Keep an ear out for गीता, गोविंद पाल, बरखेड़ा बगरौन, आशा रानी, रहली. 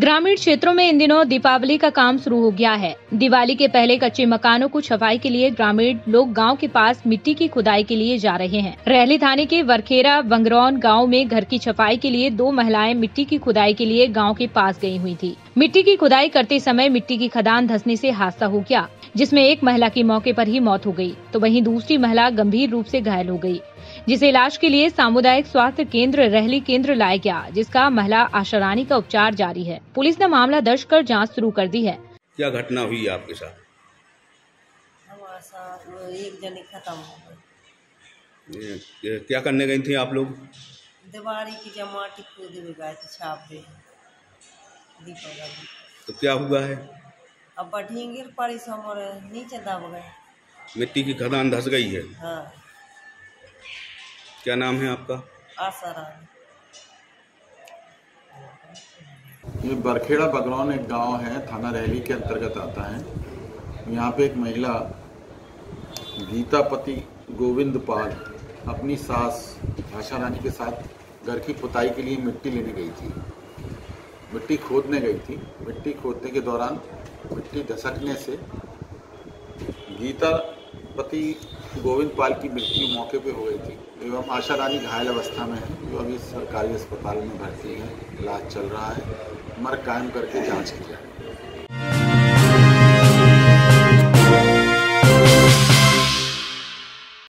ग्रामीण क्षेत्रों में इन दिनों दीपावली का काम शुरू हो गया है। दिवाली के पहले कच्चे मकानों को छपाई के लिए ग्रामीण लोग गांव के पास मिट्टी की खुदाई के लिए जा रहे हैं। रहली थाने के बरखेड़ा बगरौन गांव में घर की छपाई के लिए दो महिलाएं मिट्टी की खुदाई के लिए गांव के पास गई हुई थी। मिट्टी की खुदाई करते समय मिट्टी की खदान धंसने से हादसा हो गया, जिसमें एक महिला की मौके पर ही मौत हो गई, तो वहीं दूसरी महिला गंभीर रूप से घायल हो गई, जिसे इलाज के लिए सामुदायिक स्वास्थ्य केंद्र रहली केंद्र लाया गया, जिसका महिला आशा रानी का उपचार जारी है। पुलिस ने मामला दर्ज कर जांच शुरू कर दी है। क्या घटना हुई आपके साथ? एक जनी खत्म हो गई। क्या करने गयी थी आप लोग? दिवाली की जमाती पूरी में गए थे छापे। तो क्या हुआ है? अब ढींगिर पर इस हमारे नीचे दब गए, मिट्टी की खदान धंस गई है। हाँ। क्या नाम है आपका? आशा रानी। ये बरखेड़ा बगरौन एक गांव है, थाना रहली के अंतर्गत आता है। यहाँ पे एक महिला गीता पति गोविंद पाल अपनी सास आशा रानी के साथ घर की पुताई के लिए मिट्टी लेने गई थी, मिट्टी खोदने गई थी। मिट्टी खोदने के दौरान मिट्टी धसकने से गीता पति गोविंद पाल की मृत्यु मौके पे हो गई थी एवं आशा रानी घायल अवस्था में है, जो अभी सरकारी अस्पताल में भर्ती है। इलाज चल रहा है, मर कायम करके जांच की जाए।